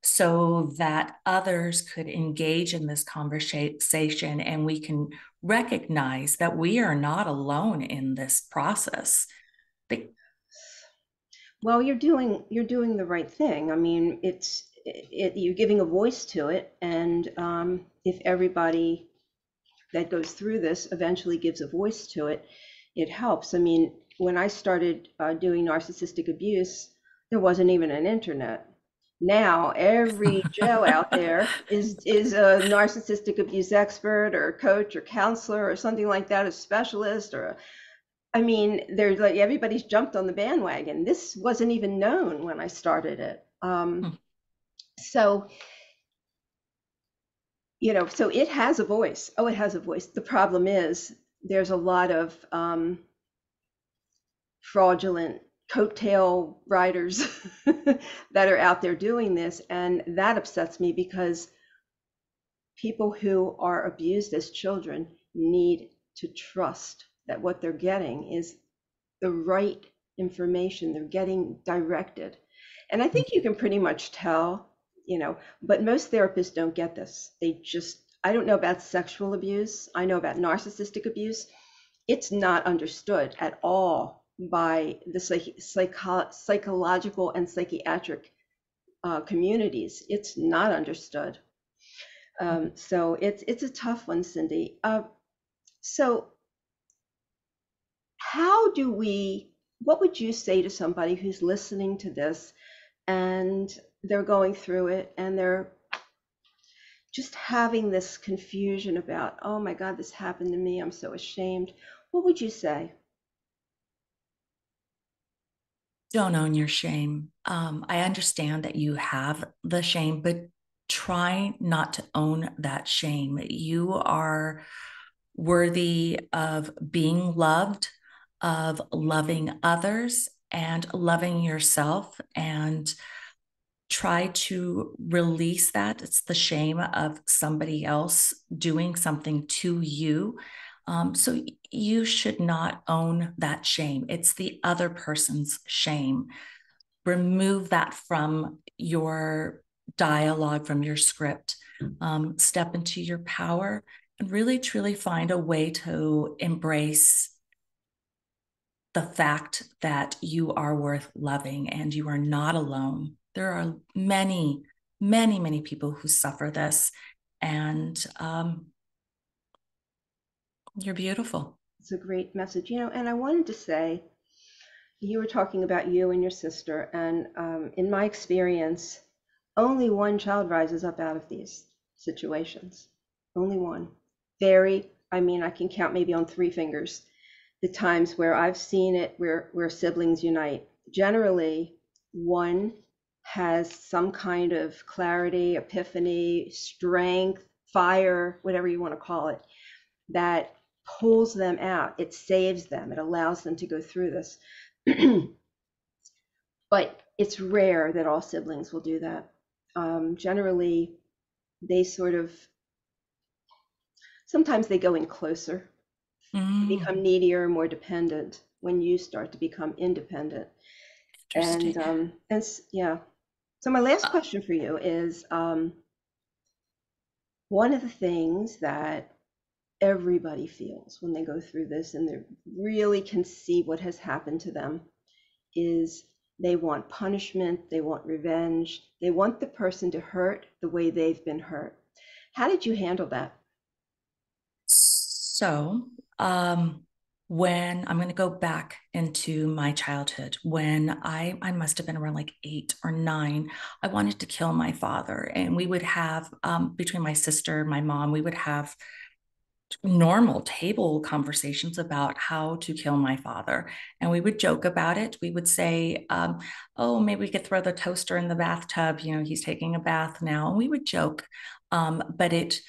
so that others could engage in this conversation, and we can recognize that we are not alone in this process? The, Well, you're doing you're doing the right thing. I mean, it's it, it, you're giving a voice to it, and um, if everybody that goes through this eventually gives a voice to it, it helps. I mean, when I started uh, doing narcissistic abuse, there wasn't even an internet. Now every Joe out there is is a narcissistic abuse expert or coach or counselor or something like that, a specialist or a, I mean, there's like everybody's jumped on the bandwagon. This wasn't even known when I started it. Um, hmm. So, you know, so it has a voice. Oh, it has a voice. The problem is there's a lot of um, fraudulent coattail riders that are out there doing this. And that upsets me, because people who are abused as children need to trust that what they're getting is the right information. They're getting directed. And I think you can pretty much tell, you know, but most therapists don't get this. They just, I don't know about sexual abuse. I know about narcissistic abuse. It's not understood at all by the psych, psycho, psychological and psychiatric uh, communities. It's not understood. Um, so it's, it's a tough one, Cindy. Uh, so, How do we, what would you say to somebody who's listening to this and they're going through it and they're just having this confusion about, oh my God, this happened to me, I'm so ashamed. What would you say? Don't own your shame. Um, I understand that you have the shame, but try not to own that shame. You are worthy of being loved, of loving others and loving yourself, and try to release that. It's the shame of somebody else doing something to you. Um, so you should not own that shame. It's the other person's shame. Remove that from your dialogue, from your script. Um, step into your power and really, truly find a way to embrace the fact that you are worth loving and you are not alone. There are many, many, many people who suffer this, and um, you're beautiful. It's a great message, you know, and I wanted to say, you were talking about you and your sister, and um, in my experience, only one child rises up out of these situations, only one. Very, I mean, I can count maybe on three fingers the times where I've seen it, where, where siblings unite. Generally, one has some kind of clarity, epiphany, strength, fire, whatever you want to call it, that pulls them out. It saves them. It allows them to go through this. But it's rare that all siblings will do that. Um, generally, they sort of sometimes they go in closer, mm. they become needier, more dependent when you start to become independent. And um, and yeah. So my last question for you is, um, one of the things that everybody feels when they go through this and they really can see what has happened to them is they want punishment, they want revenge, they want the person to hurt the way they've been hurt. How did you handle that? So um, when I'm going to go back into my childhood, when I, I must have been around like eight or nine, I wanted to kill my father. And we would have, um, between my sister and my mom, we would have normal table conversations about how to kill my father. And we would joke about it. We would say, um, oh, maybe we could throw the toaster in the bathtub. You know, he's taking a bath now. And we would joke. Um, but it,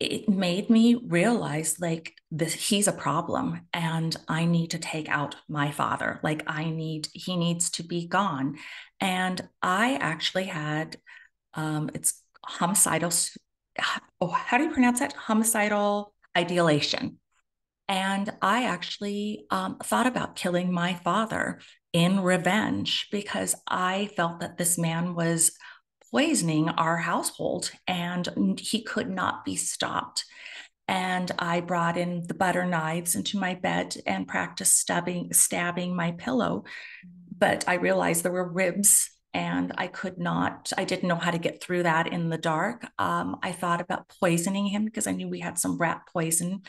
it made me realize like this, he's a problem and I need to take out my father. Like I need, he needs to be gone. And I actually had, um, it's homicidal. Oh, how do you pronounce that? Homicidal ideation. And I actually um, thought about killing my father in revenge because I felt that this man was poisoning our household and he could not be stopped. And I brought in the butter knives into my bed and practiced stabbing, stabbing my pillow. But I realized there were ribs and I could not, I didn't know how to get through that in the dark. Um, I thought about poisoning him because I knew we had some rat poison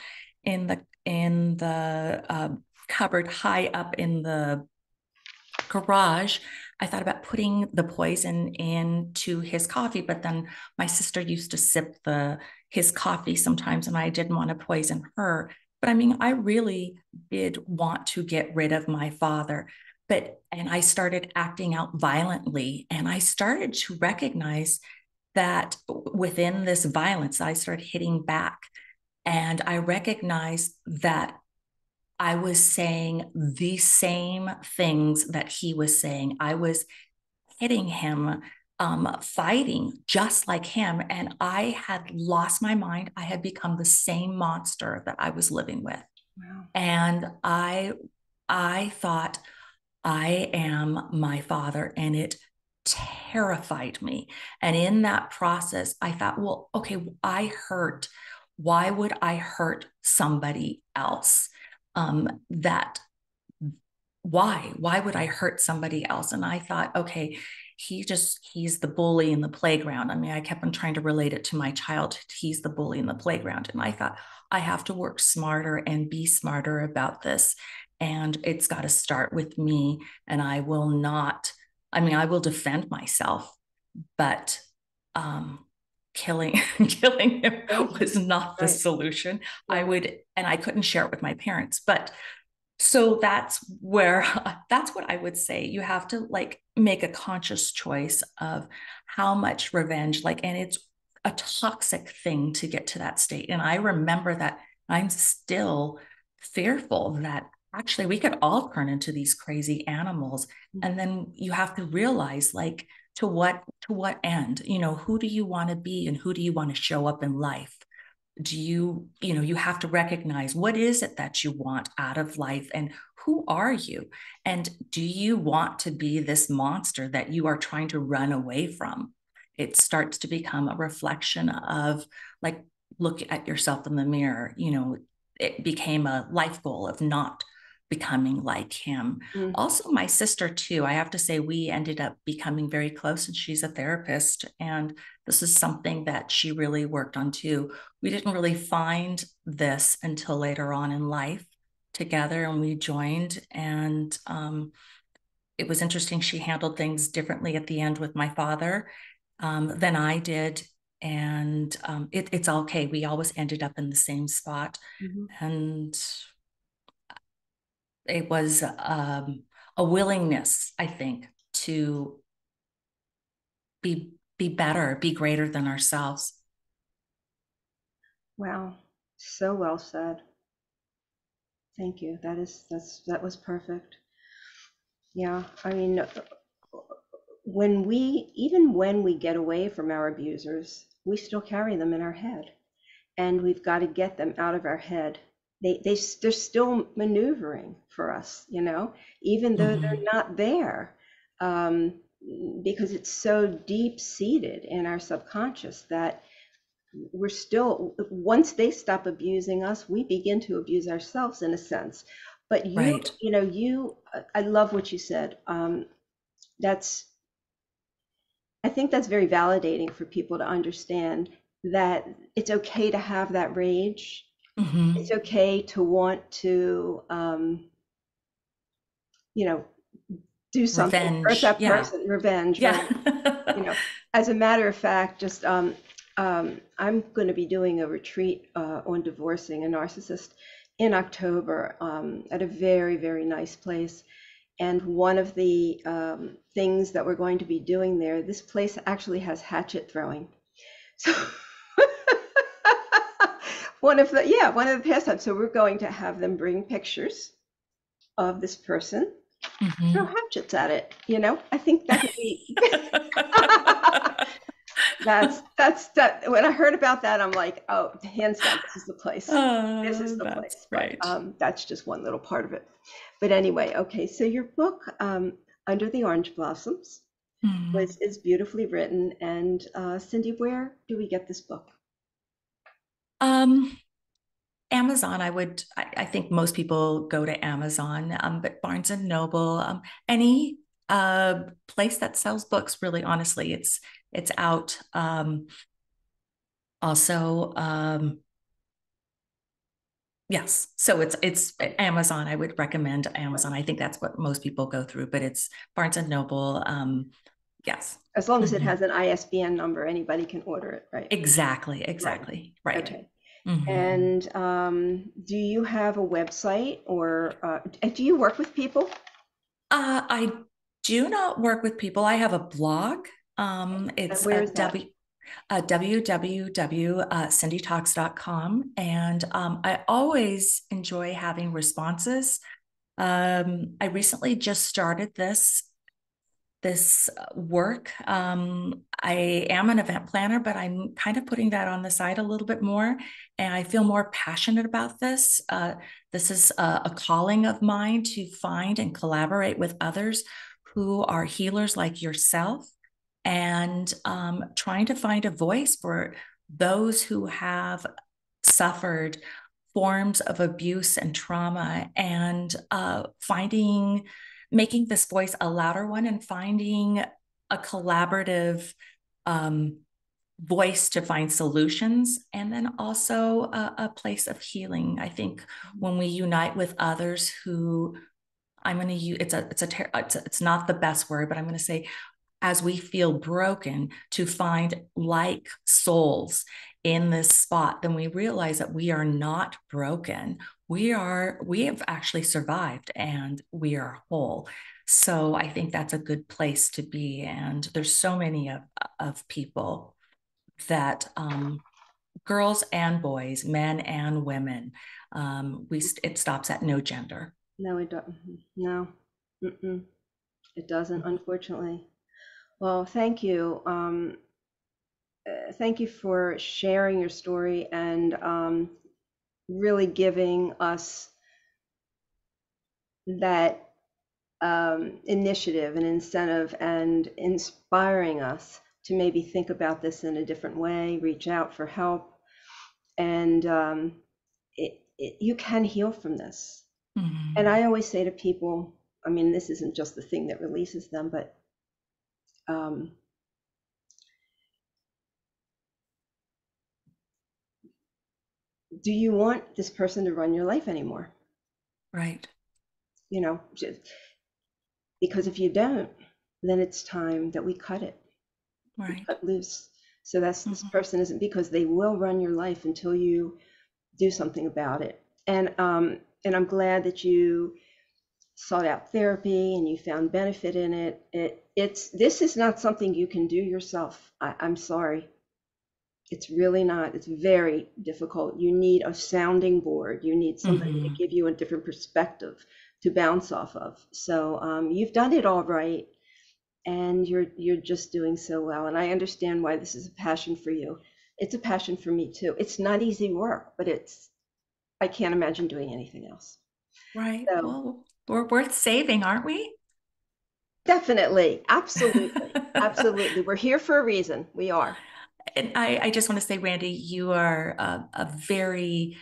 in the, in the uh, cupboard high up in the garage. I thought about putting the poison into his coffee, but then my sister used to sip the his coffee sometimes and I didn't want to poison her. But I mean, I really did want to get rid of my father. But, and I started acting out violently and I started to recognize that within this violence, I started hitting back and I recognized that I was saying the same things that he was saying. I was hitting him, um, fighting just like him. And I had lost my mind. I had become the same monster that I was living with. Wow. And I, I thought, I am my father, and it terrified me. And in that process, I thought, well, okay, I hurt. Why would I hurt somebody else? Um, that, why, why would I hurt somebody else? And I thought, okay, he just, he's the bully in the playground. I mean, I kept on trying to relate it to my child. He's the bully in the playground. And I thought, I have to work smarter and be smarter about this. And it's got to start with me. And I will not, I mean, I will defend myself, but um, killing, killing him was not the solution. I would, and I couldn't share it with my parents, but so that's where, that's what I would say. You have to like make a conscious choice of how much revenge, like, and it's a toxic thing to get to that state. And I remember that I'm still fearful that actually, we could all turn into these crazy animals. And then you have to realize like to what, to what end, you know, who do you want to be and who do you want to show up in life? Do you, you know, you have to recognize what is it that you want out of life and who are you? And do you want to be this monster that you are trying to run away from? It starts to become a reflection of like, look at yourself in the mirror. You know, it became a life goal of not becoming like him. Mm-hmm. Also, my sister too, I have to say, we ended up becoming very close and she's a therapist. And this is something that she really worked on too. We didn't really find this until later on in life together and we joined. And um, it was interesting. She handled things differently at the end with my father um, than I did. And um, it, it's okay. We always ended up in the same spot. Mm-hmm. And it was um, a willingness, I think, to be be better, be greater than ourselves. Wow, so well said. Thank you. That is that's that was perfect. Yeah, I mean, when we even when we get away from our abusers, we still carry them in our head, and we've got to get them out of our head. They, they, they're still maneuvering for us, you know, even though mm-hmm. they're not there, um, because it's so deep seated in our subconscious that we're still, once they stop abusing us, we begin to abuse ourselves in a sense. But you, right. you know, you, I love what you said. Um, that's, I think that's very validating for people to understand that it's okay to have that rage. Mm-hmm. It's okay to want to, um, you know, do something, revenge. hurt that yeah. person, revenge. Yeah. Right? You know, as a matter of fact, just um, um, I'm going to be doing a retreat uh, on divorcing a narcissist in October um, at a very, very nice place. And one of the um, things that we're going to be doing there, this place actually has hatchet throwing. So one of the, yeah, one of the pastimes. So we're going to have them bring pictures of this person, mm-hmm. throw hatchets at it. You know, I think that could be, that's, that's, that, when I heard about that, I'm like, oh, hands down, this is the place. Uh, this is the that's place. Right. But, um, that's just one little part of it. But anyway, okay. So your book, um, Under the Orange Blossoms, mm-hmm. was, is beautifully written. And uh, Cindy, where do we get this book? Um, Amazon, I would, I, I think most people go to Amazon, um, but Barnes and Noble, um, any uh, place that sells books, really, honestly, it's, it's out. Um, also, um, yes. So it's, it's Amazon. I would recommend Amazon. I think that's what most people go through, but it's Barnes and Noble. Um, yes. As long as mm-hmm. it has an I S B N number, anybody can order it, right? Exactly. Exactly. Right. right. Okay. Mm-hmm. And um, do you have a website, or uh, do you work with people? Uh, I do not work with people. I have a blog. Um, it's at w- uh, w w w dot cindy talks dot com. And um, I always enjoy having responses. Um, I recently just started this this work. Um, I am an event planner, but I'm kind of putting that on the side a little bit more. And I feel more passionate about this. Uh, this is a, a calling of mine to find and collaborate with others who are healers like yourself, and um, trying to find a voice for those who have suffered forms of abuse and trauma, and uh, finding making this voice a louder one, and finding a collaborative um, voice to find solutions, and then also a, a place of healing. I think when we unite with others who, I'm going to use, it's a, it's a, ter- it's a, it's not the best word, but I'm going to say, as we feel broken, to find like souls in this spot, then we realize that we are not broken. We are, we have actually survived, and we are whole. So I think that's a good place to be. And there's so many of, of people that, um, girls and boys, men and women, um, we, it stops at no gender. No, it doesn't. No, Mm-mm. It doesn't, unfortunately. Well, thank you. Um, uh, thank you for sharing your story, and um, really giving us that um, initiative and incentive, and inspiring us to maybe think about this in a different way, reach out for help. And um, it, it, you can heal from this. Mm-hmm. And I always say to people, I mean, this isn't just the thing that releases them, but Um, do you want this person to run your life anymore? Right. You know, just, because if you don't, then it's time that we cut it. Right. We cut loose. So that's, mm-hmm. this person isn't, because they will run your life until you do something about it. And, um, and I'm glad that you sought out therapy and you found benefit in it. It, It's, this is not something you can do yourself. I, I'm sorry. It's really not. It's very difficult. You need a sounding board. You need somebody mm-hmm. to give you a different perspective to bounce off of. So um, you've done it all right, and you're, you're just doing so well. And I understand why this is a passion for you, it's a passion for me too. It's not easy work, but it's, I can't imagine doing anything else. Right. So, well, we're worth saving, aren't we? Definitely. Absolutely. Absolutely. We're here for a reason. We are. And I, I just want to say, Randy, you are a, a very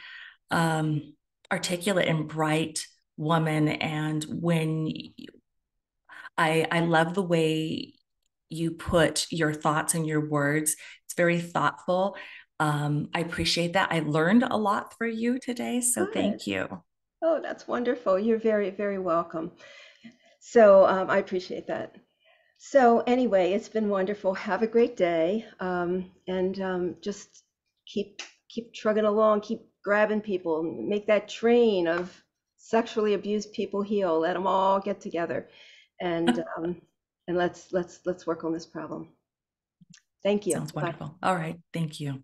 um, articulate and bright woman. And when you, I, I love the way you put your thoughts and your words, it's very thoughtful. Um, I appreciate that. I learned a lot through you today. So Good. Thank you. Oh, that's wonderful. You're very, very welcome. So um, I appreciate that. So anyway, it's been wonderful. Have a great day, um, and um, just keep keep trugging along, keep grabbing people, make that train of sexually abused people heal. Let them all get together, and um, and let's let's let's work on this problem. Thank you. Sounds wonderful. Bye. All right. Thank you.